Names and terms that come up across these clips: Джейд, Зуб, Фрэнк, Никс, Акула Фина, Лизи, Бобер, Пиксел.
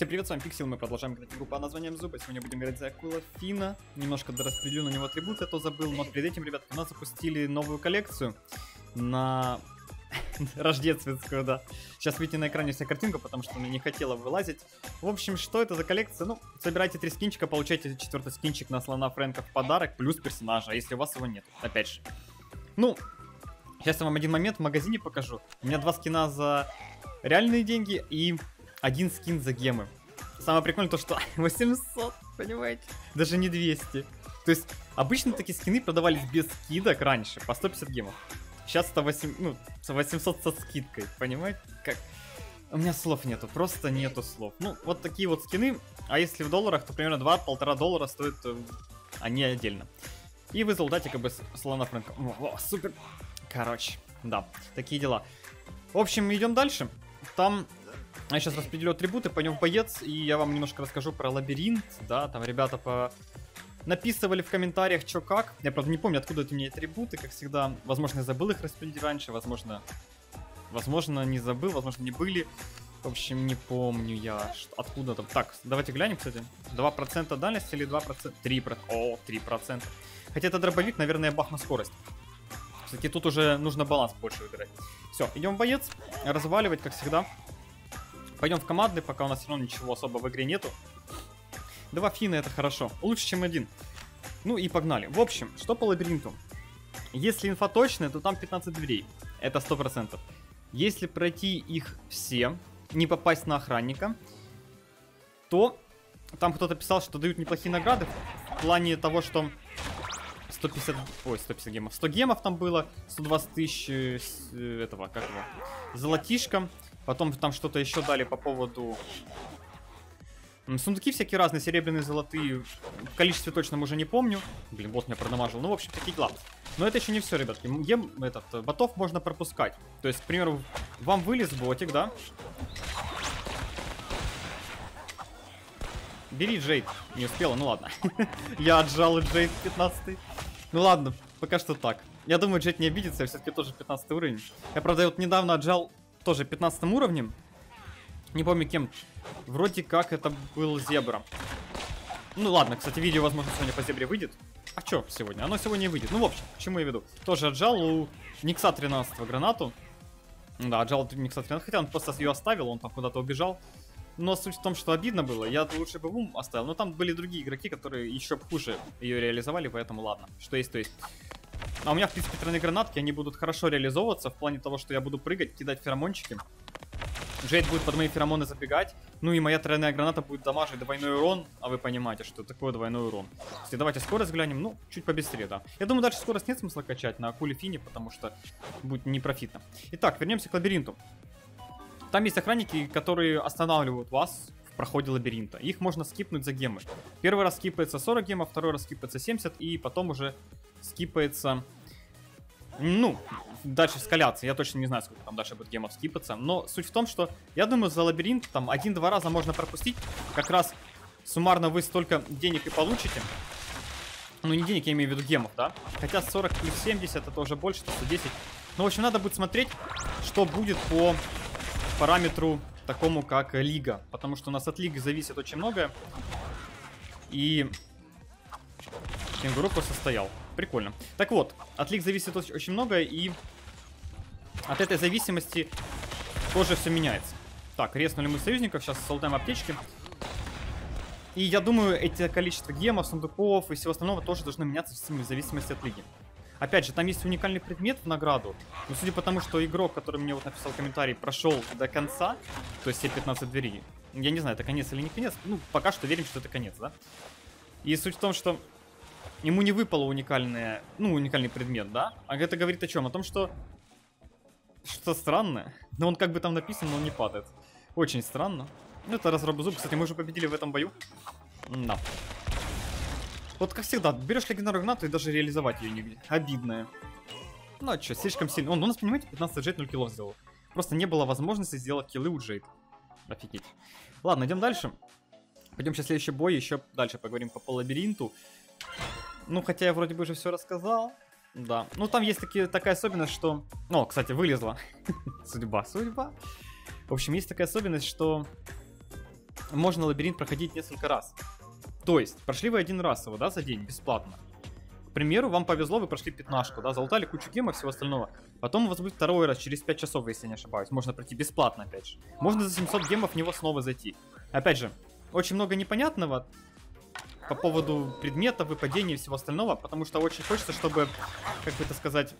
Всем привет, с вами Пиксел, мы продолжаем играть игру под названием Зуб. Сегодня будем играть за Акула Фина. Немножко дораспределю на него атрибуты, а то забыл. Но перед этим, ребят, у нас запустили новую коллекцию на рождественскую, да. Сейчас видите на экране вся картинка, потому что она не хотела вылазить. В общем, что это за коллекция? Ну, собирайте 3 скинчика, получайте 4-й скинчик на слона Фрэнка в подарок, плюс персонажа, если у вас его нет, опять же. Ну, сейчас я вам один момент в магазине покажу. У меня 2 скина за реальные деньги и... 1 скин за гемы. Самое прикольное то, что 800, понимаете? Даже не 200. То есть, обычно такие скины продавались без скидок раньше, по 150 гемов. Сейчас это 800 со скидкой, понимаете? Как? У меня слов нету, просто нету слов. Ну, вот такие вот скины. А если в долларах, то примерно 2-1,5 доллара стоят они отдельно. И вы золотаете как бы слона Фрэнка. О, супер! Короче, да, такие дела. В общем, идем дальше. Там... Я сейчас распределю атрибуты, пойдем в боец, и я вам немножко расскажу про лабиринт, да, там ребята написывали в комментариях, что как. Я, правда, не помню, откуда эти мне атрибуты, как всегда. Возможно, я забыл их распределить раньше, возможно, не забыл, возможно, не были. В общем, не помню я, откуда там. Так, давайте глянем, кстати. 2% дальность или 2%? 3%. О, 3%. Хотя это дробовик, наверное, бах на скорость. Кстати, тут уже нужно баланс больше выбирать. Все, идем в боец, разваливать, как всегда. Пойдем в команды, пока у нас все равно ничего особо в игре нету. 2 фина это хорошо, лучше чем 1. Ну и погнали. В общем, что по лабиринту? Если инфа точная, то там 15 дверей. Это 100%. Если пройти их все, не попасть на охранника, то там кто-то писал, что дают неплохие награды. В плане того, что 150 гемов. 100 гемов там было, 120 тысяч этого, как его, золотишка. Потом там что-то еще дали по поводу... Сундуки всякие разные, серебряные, золотые. В количестве точном уже не помню. Блин, бот меня продамажил. Ну, в общем, такие дела. Но это еще не все, ребятки. Ботов можно пропускать. То есть, к примеру, вам вылез ботик, да? Бери Джейд. Не успела, ну ладно. Я отжал Джейд 15-й. Ну ладно, пока что так. Я думаю, Джейд не обидится, я все-таки тоже 15 уровень. Я, правда, вот недавно отжал... Тоже 15 уровнем. Не помню кем. Вроде как это был зебра. Ну ладно, кстати, видео, возможно, сегодня по зебре выйдет. А чё сегодня? Оно сегодня и выйдет. Ну, в общем, к чему я веду? Тоже отжал у Никса 13 гранату. Да, отжал у Никса 13. Хотя он просто ее оставил, он там куда-то убежал. Но суть в том, что обидно было. Я лучше бы ум оставил. Но там были другие игроки, которые еще хуже ее реализовали, поэтому ладно. Что есть, то есть. А у меня, в принципе, тройные гранатки, они будут хорошо реализовываться в плане того, что я буду прыгать, кидать феромончики. Джейд будет под мои феромоны забегать. Ну и моя тройная граната будет дамажить двойной урон. А вы понимаете, что такое двойной урон. Кстати, давайте скорость глянем, ну, чуть побыстрее, да. Я думаю, дальше скорость нет смысла качать на Акуле Фине, потому что будет непрофитно. Итак, вернемся к лабиринту. Там есть охранники, которые останавливают вас в проходе лабиринта. Их можно скипнуть за гемы. Первый раз скипается 40 гемов, второй раз скипается 70, и потом уже... скипается, ну, дальше эскаляция, я точно не знаю, сколько там дальше будет гемов скипаться, но суть в том, что, я думаю, за лабиринт там 1-2 раза можно пропустить, как раз суммарно вы столько денег и получите, ну, не денег, я имею в виду гемов, да, хотя 40 плюс 70 это уже больше, то 110, ну, в общем, надо будет смотреть, что будет по параметру такому, как лига, потому что у нас от лиги зависит очень многое, и... Кенгуру просто стоял. Прикольно. Так вот, от лиг зависит очень многое, и от этой зависимости тоже все меняется. Так, резнули мы союзников, сейчас солдаем аптечки. И я думаю, эти количество гемов, сундуков и всего остального тоже должны меняться в зависимости от лиги. Опять же, там есть уникальный предмет в награду, но судя по тому, что игрок, который мне вот написал комментарий, прошел до конца, то есть все 15 дверей, я не знаю, это конец или не конец, ну, пока что верим, что это конец, да? И суть в том, что... Ему не выпало уникальное, ну, уникальный предмет, да? А это говорит о чем? О том, что... Что-то странное. Но он как бы там написан, но он не падает. Очень странно. Это разрабы зуб. Кстати, мы уже победили в этом бою. Да. Вот как всегда, берешь легендарную гранату и даже реализовать ее негде. Обидное. Ну, а что, слишком сильно. Он у нас, понимаете, 15 Джейд 0 киллов сделал. Просто не было возможности сделать киллы у Джейд. Офигеть. Ладно, идем дальше. Пойдем сейчас в следующий бой, еще дальше поговорим по лабиринту. Ну, хотя я вроде бы уже все рассказал. Да. Ну, там есть такая особенность, что... О, кстати, вылезла. Судьба. В общем, есть такая особенность, что можно лабиринт проходить несколько раз. То есть, прошли вы один раз его, да, за день, бесплатно. К примеру, вам повезло, вы прошли 15-ку, да, залутали кучу гемов, всего остального. Потом у вас будет второй раз, через 5 часов, если не ошибаюсь. Можно пройти бесплатно, опять же. Можно за 700 гемов в него снова зайти. Опять же, очень много непонятного по поводу предметов, выпадений и всего остального, потому что очень хочется, чтобы, как бы это сказать,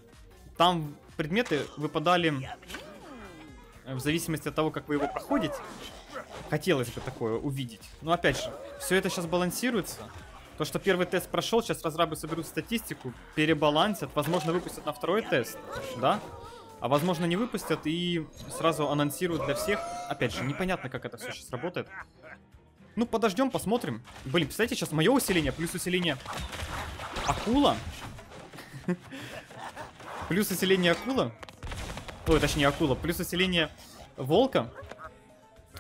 там предметы выпадали в зависимости от того, как вы его проходите. Хотелось бы такое увидеть. Но опять же, все это сейчас балансируется. То, что первый тест прошел, сейчас разрабы соберут статистику, перебалансят, возможно, выпустят на второй тест, да? А возможно, не выпустят и сразу анонсируют для всех. Опять же, непонятно, как это все сейчас работает. Ну, подождем, посмотрим. Блин, представляете, сейчас мое усиление плюс усиление акула. Плюс усиление акула. Ой, точнее акула. Плюс усиление волка.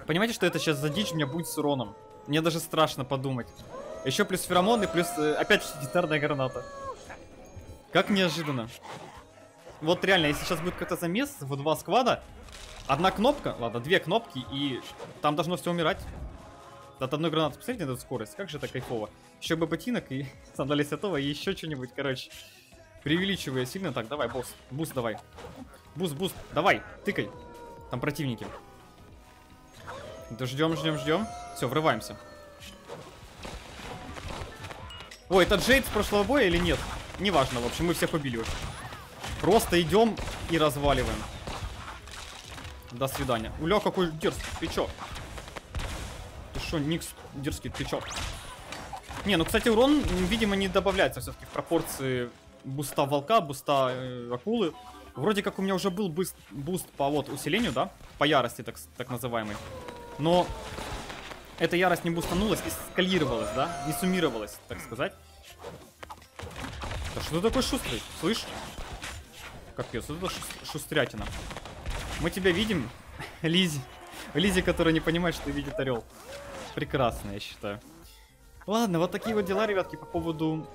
Понимаете, что это сейчас за дичь у меня будет с уроном? Мне даже страшно подумать. Еще плюс феромоны, плюс опять гитарная граната. Как неожиданно. Вот реально, если сейчас будет какой-то замес, вот два сквада, одна кнопка, ладно, две кнопки, и там должно все умирать. От одной гранаты, посмотрите на эту скорость, как же это кайфово. Еще бы ботинок и сандали святого, и еще что-нибудь, короче. Преувеличивая сильно, так, давай, босс, буст давай. Буст, давай, тыкай. Там противники. Да ждем. Все, врываемся. Ой, это Джейд с прошлого боя или нет? Неважно, в общем, мы всех убили уже. Просто идем и разваливаем. До свидания. Уля, какой дерзкий, ты чё? Ты шо, Никс, дерзкий, ты чё? Не, ну, кстати, урон, видимо, не добавляется все-таки в пропорции буста волка, буста акулы. Вроде как у меня уже был буст по вот усилению, да? По ярости, так называемый. Но... эта ярость не бустанулась, не скалировалась, да? Не суммировалась, так сказать. Да что ты такой шустрый? Слышь? Капец, вот это шустрятина. Мы тебя видим, Лизи. Лизи, которая не понимает, что видит орел. Прекрасно, я считаю. Ладно, вот такие вот дела, ребятки, по поводу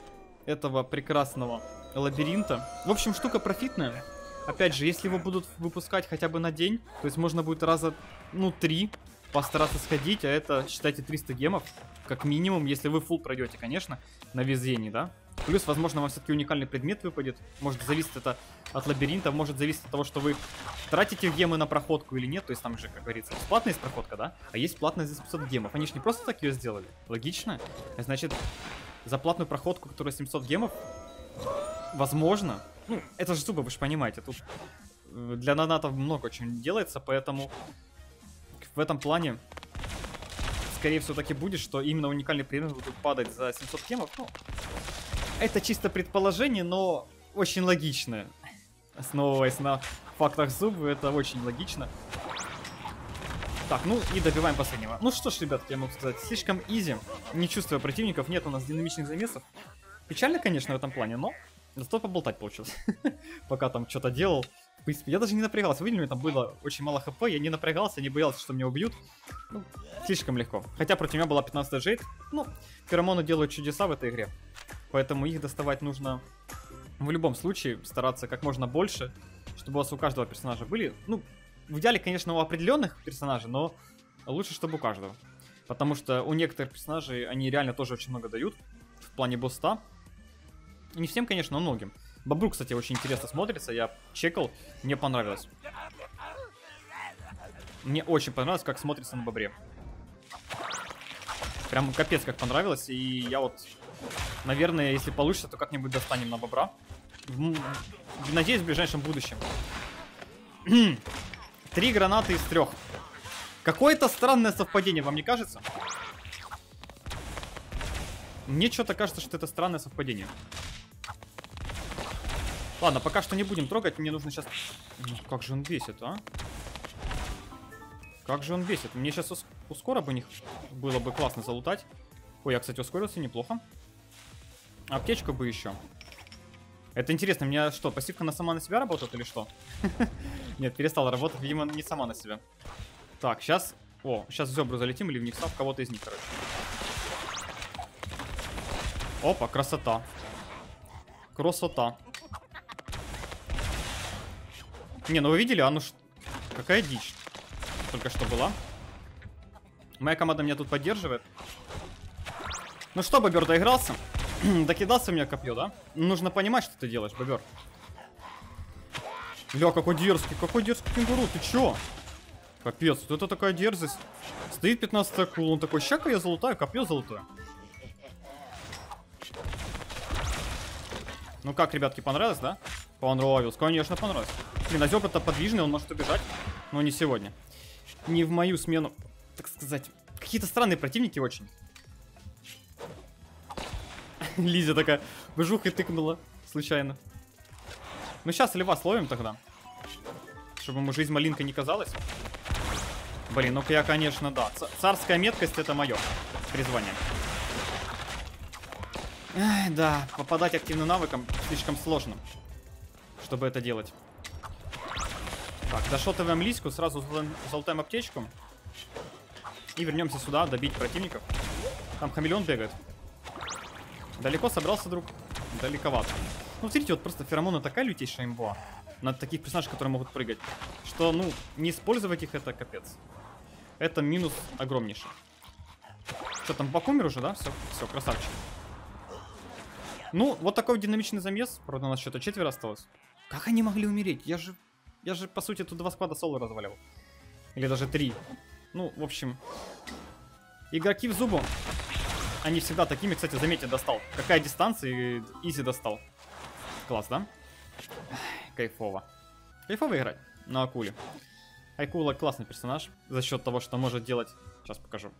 этого прекрасного лабиринта. В общем, штука профитная. Опять же, если его будут выпускать хотя бы на день, то есть можно будет раза, ну, 3... постараться сходить, а это, считайте, 300 гемов, как минимум, если вы фулл пройдете, конечно, на везении, да. Плюс, возможно, вам все-таки уникальный предмет выпадет, может зависеть это от лабиринта, может зависеть от того, что вы тратите гемы на проходку или нет, то есть там же, как говорится, бесплатная есть проходка, да, а есть платная за 700 гемов, они же не просто так ее сделали, логично, значит, за платную проходку, которая 700 гемов, возможно, ну, это же зубы, вы же понимаете, тут для нанатов много очень делается, поэтому... в этом плане, скорее всего, так и будет, что именно уникальные предметы будут падать за 700 гемов. Ну, это чисто предположение, но очень логичное. Основываясь на фактах зубы, это очень логично. Так, ну и добиваем последнего. Ну что ж, ребятки, я могу сказать, слишком изи. Не чувствуя противников, нет у нас динамичных замесов. Печально, конечно, в этом плане, но зато поболтать получилось. Пока там что-то делал. В принципе, я даже не напрягался, видели, у меня там было очень мало хп, я не напрягался, не боялся, что меня убьют. Ну, слишком легко. Хотя против меня была 15-я Джейд, ну, феромоны делают чудеса в этой игре. Поэтому их доставать нужно в любом случае, стараться как можно больше, чтобы у вас у каждого персонажа были. Ну, в идеале, конечно, у определенных персонажей, но лучше, чтобы у каждого. Потому что у некоторых персонажей они реально тоже очень много дают в плане босса. Не всем, конечно, но многим. Бобру, кстати, очень интересно смотрится, я чекал, мне понравилось. Мне очень понравилось, как смотрится на бобре. Прям капец, как понравилось, и я вот, наверное, если получится, то как-нибудь достанем на бобра. Надеюсь, в ближайшем будущем. 3 гранаты из 3. Какое-то странное совпадение, вам не кажется? Мне что-то кажется, что это странное совпадение. Ладно, пока что не будем трогать, мне нужно сейчас... Как же он весит, а? Как же он весит? Мне сейчас ускоро бы них было бы классно залутать. Ой, я, кстати, ускорился неплохо. Аптечку бы еще. Это интересно, у меня что, пассивка на сама на себя работает или что? Нет, перестала работать, видимо, не сама на себя. Так, сейчас... О, сейчас в зебру залетим или в них, в кого-то из них, короче. Опа, красота. Красота. Не, ну вы видели, а ну какая дичь только что была. Моя команда меня тут поддерживает. Ну что, Бобер, доигрался? Докидался у меня копье, да? Нужно понимать, что ты делаешь, Бобер. Бля, какой дерзкий кенгуру, ты чё? Капец, вот это такая дерзость. Стоит 15 акул, он такой, ща-ка я залутаю, копье залутаю. Ну как, ребятки, понравилось, да? Понравилось, конечно, понравилось. Блин, Азёб-то подвижный, он может убежать, но не сегодня. Не в мою смену, так сказать. Какие-то странные противники очень. Лизя такая, бжухой тыкнула, случайно. Ну сейчас льва словим тогда. Чтобы ему жизнь малинка не казалась. Блин, ну-ка я, конечно, да. Царская меткость — это мое призвание. Эх, да, попадать активным навыком слишком сложно, чтобы это делать. Так, дошотываем лиську, сразу залутаем аптечку. И вернемся сюда, добить противников. Там хамелеон бегает. Далеко собрался, друг? Далековато. Ну, смотрите, вот просто феромоны такая лютейшая имба. На таких персонажей, которые могут прыгать. Что, ну, не использовать их — это капец. Это минус огромнейший. Что, там бак умер уже, да? Все, все, красавчик. Ну, вот такой динамичный замес. Правда, у нас что-то 4 осталось. Как они могли умереть? Я же, по сути, тут 2 склада соло развалил. Или даже 3. Ну, в общем. Игроки в зубу. Они всегда такими, кстати, заметьте, достал. Какая дистанция, и изи достал. Класс, да? Кайфово. Кайфово играть на акуле. Акула классный персонаж. За счет того, что может делать... Сейчас покажу.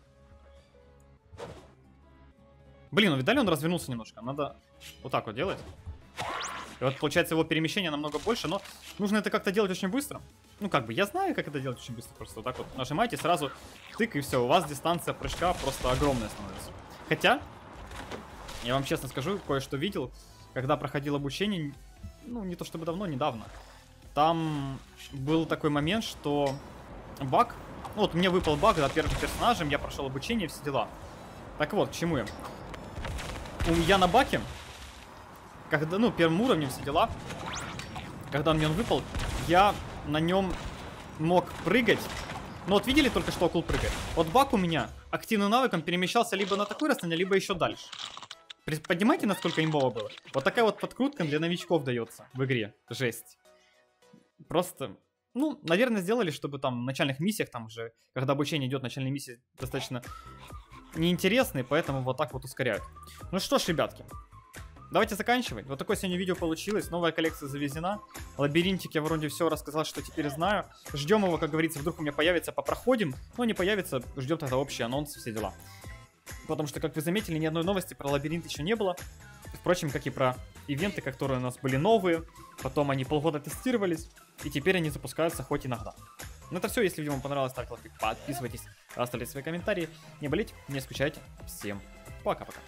Блин, ну видали, он развернулся немножко. Надо вот так вот делать. И вот получается его перемещение намного больше, но нужно это как-то делать очень быстро. Ну как бы, я знаю, как это делать очень быстро. Просто вот так вот нажимаете, сразу тык, и все. У вас дистанция прыжка просто огромная становится. Хотя, я вам честно скажу, кое-что видел, когда проходил обучение... Ну, не то чтобы давно, недавно. Там был такой момент, что баг... Ну, вот мне выпал баг, да, первым персонажем, я прошел обучение, все дела. Так вот, к чему я? Я на баке, когда, ну, первым уровнем все дела, когда мне он выпал, я на нем мог прыгать. Но вот видели только что акул прыгает? Вот бак у меня активным навыком перемещался либо на такое расстояние, либо еще дальше. Понимаете, насколько имбово было? Вот такая вот подкрутка для новичков дается в игре. Жесть. Просто, ну, наверное, сделали, чтобы там в начальных миссиях, там уже, когда обучение идет, начальные миссии достаточно неинтересные, поэтому вот так вот ускоряют. Ну что ж, ребятки, давайте заканчивать. Вот такое сегодня видео получилось. Новая коллекция завезена. Лабиринтик я вроде все рассказал, что теперь знаю. Ждем его, как говорится, вдруг у меня появится, попроходим. Но не появится, ждем тогда общий анонс, все дела. Потому что, как вы заметили, ни одной новости про лабиринт еще не было. Впрочем, как и про ивенты, которые у нас были новые. Потом они полгода тестировались. И теперь они запускаются хоть иногда. Ну это все. Если видео вам понравилось, ставьте лайк, подписывайтесь, оставляйте свои комментарии. Не болейте, не скучайте. Всем пока-пока.